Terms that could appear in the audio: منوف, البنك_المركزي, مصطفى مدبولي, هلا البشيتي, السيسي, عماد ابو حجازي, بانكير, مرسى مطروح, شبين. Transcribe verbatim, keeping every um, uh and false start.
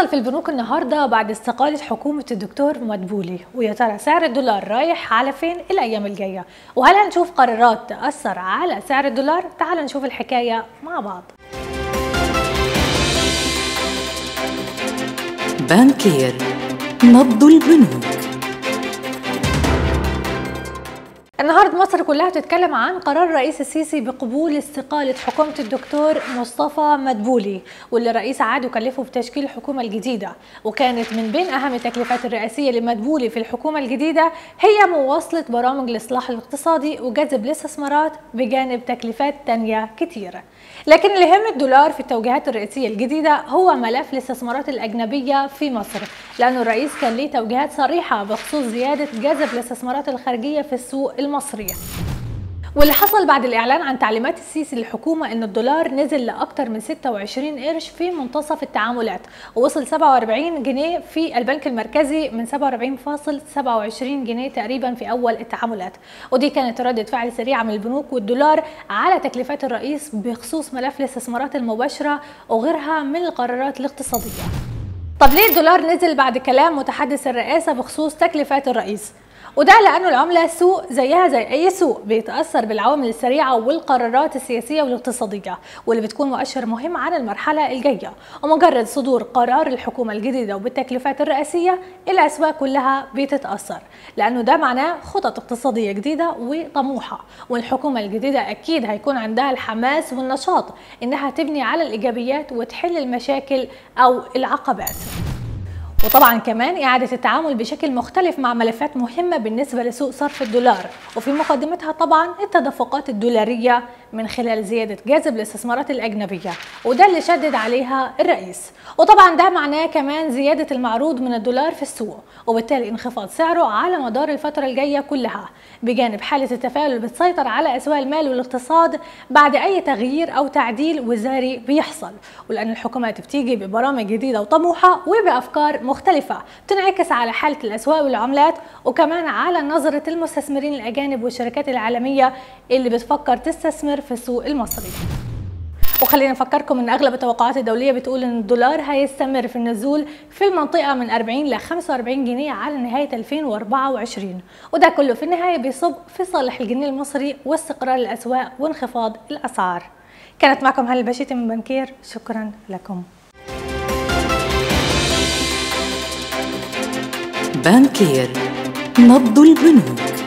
حصل في البنوك النهارده بعد استقالة حكومة الدكتور مدبولي، ويا ترى سعر الدولار رايح على فين الأيام الجاية؟ وهل هنشوف قرارات تأثر على سعر الدولار؟ تعالوا نشوف الحكاية مع بعض. بانكير نبض البنوك. النهارده مصر كلها بتتكلم عن قرار رئيس السيسي بقبول استقاله حكومه الدكتور مصطفى مدبولي، واللي الرئيس عاد وكلفه بتشكيل الحكومه الجديده، وكانت من بين اهم التكليفات الرئاسيه لمدبولي في الحكومه الجديده هي مواصله برامج الاصلاح الاقتصادي وجذب الاستثمارات بجانب تكليفات تانيه كتيره. لكن اللي هم الدولار في التوجيهات الرئاسيه الجديده هو ملف الاستثمارات الاجنبيه في مصر، لانه الرئيس كان ليه توجيهات صريحه بخصوص زياده جذب الاستثمارات الخارجيه في السوق المصرية. واللي حصل بعد الإعلان عن تعليمات السيسي للحكومة إن الدولار نزل لأكثر من ستة وعشرين قرش في منتصف التعاملات، ووصل سبعة وأربعين جنيه في البنك المركزي من سبعة وأربعين فاصل سبعة وعشرين جنيه تقريبا في أول التعاملات، ودي كانت ردة فعل سريعة من البنوك والدولار على تكليفات الرئيس بخصوص ملف الاستثمارات المباشرة وغيرها من القرارات الاقتصادية. طب ليه الدولار نزل بعد كلام متحدث الرئاسة بخصوص تكليفات الرئيس؟ وده لأنه العملة سوق زيها زي أي سوق بيتأثر بالعوامل السريعة والقرارات السياسية والاقتصادية، واللي بتكون مؤشر مهم عن المرحلة الجاية، ومجرد صدور قرار الحكومة الجديدة وبالتكليفات الرئاسية الأسواق كلها بتتأثر، لأنه ده معناه خطط اقتصادية جديدة وطموحة، والحكومة الجديدة أكيد هيكون عندها الحماس والنشاط إنها تبني على الإيجابيات وتحل المشاكل أو العقبات. وطبعا كمان إعادة التعامل بشكل مختلف مع ملفات مهمة بالنسبة لسوق صرف الدولار، وفي مقدمتها طبعا التدفقات الدولارية من خلال زيادة جذب الاستثمارات الأجنبية، وده اللي شدد عليها الرئيس، وطبعا ده معناه كمان زيادة المعروض من الدولار في السوق، وبالتالي انخفاض سعره على مدار الفترة الجاية كلها، بجانب حالة التفاؤل اللي بتسيطر على أسواق المال والاقتصاد بعد أي تغيير أو تعديل وزاري بيحصل، ولأن الحكومات بتيجي ببرامج جديدة وطموحة وبأفكار مختلفة بتنعكس على حالة الأسواق والعملات، وكمان على نظرة المستثمرين الأجانب والشركات العالمية اللي بتفكر تستثمر في السوق المصري. وخلينا نفكركم ان اغلب التوقعات الدوليه بتقول ان الدولار هيستمر في النزول في المنطقه من أربعين ل خمسة وأربعين جنيه على نهايه ألفين وأربعة وعشرين، وده كله في النهايه بيصب في صالح الجنيه المصري واستقرار الاسواق وانخفاض الاسعار. كانت معكم هلا البشيتي من بانكير، شكرا لكم. بانكير نبض البنوك.